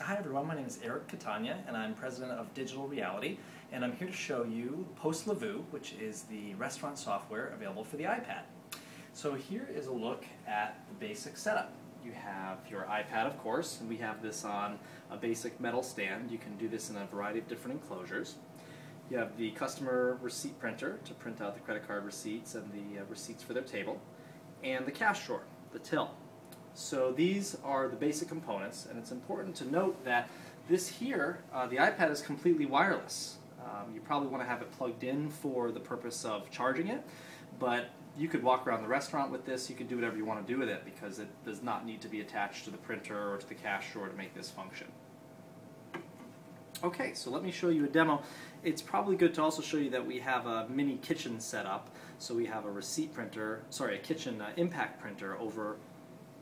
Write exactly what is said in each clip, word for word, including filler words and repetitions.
Hi everyone, my name is Eric Catania and I'm president of Digital Reality, and I'm here to show you POSLavu, which is the restaurant software available for the iPad. So here is a look at the basic setup. You have your iPad, of course, and we have this on a basic metal stand. You can do this in a variety of different enclosures. You have the customer receipt printer to print out the credit card receipts and the uh, receipts for their table, and the cash drawer, the till. So these are the basic components, and it's important to note that this here, uh, the iPad is completely wireless. Um, you probably want to have it plugged in for the purpose of charging it, but you could walk around the restaurant with this. You could do whatever you want to do with it because it does not need to be attached to the printer or to the cash drawer to make this function. Okay, so let me show you a demo. It's probably good to also show you that we have a mini kitchen set up. So we have a receipt printer, sorry, a kitchen uh, impact printer over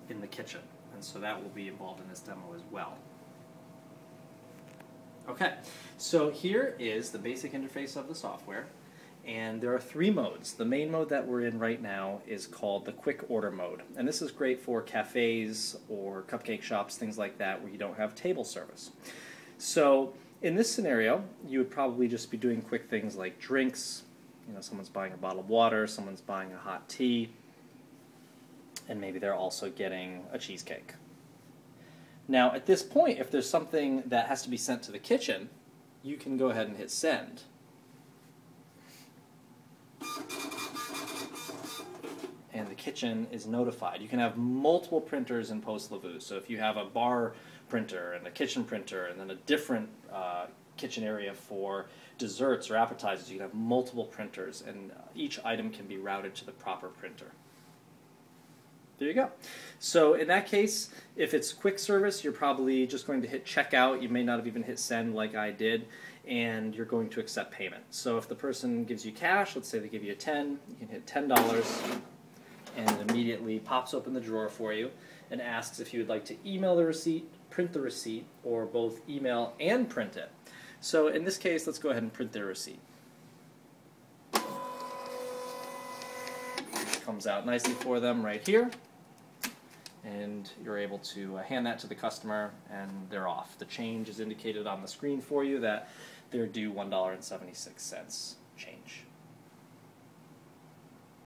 in the kitchen, and so that will be involved in this demo as well. Okay, so here is the basic interface of the software, and there are three modes. The main mode that we're in right now is called the quick order mode, and this is great for cafes or cupcake shops, things like that, where you don't have table service. So in this scenario, you would probably just be doing quick things like drinks. You know, someone's buying a bottle of water, someone's buying a hot tea, and maybe they're also getting a cheesecake. Now at this point, if there's something that has to be sent to the kitchen, you can go ahead and hit send. And the kitchen is notified. You can have multiple printers in POSLavu. So if you have a bar printer and a kitchen printer and then a different uh, kitchen area for desserts or appetizers, you can have multiple printers, and each item can be routed to the proper printer. There you go. So in that case, if it's quick service, you're probably just going to hit checkout. You may not have even hit send like I did, and you're going to accept payment. So if the person gives you cash, let's say they give you a ten, you can hit ten dollars, and it immediately pops open the drawer for you and asks if you would like to email the receipt, print the receipt, or both email and print it. So in this case, let's go ahead and print their receipt. It comes out nicely for them right here, and you're able to hand that to the customer, and they're off. The change is indicated on the screen for you that they're due one dollar and seventy-six cents change.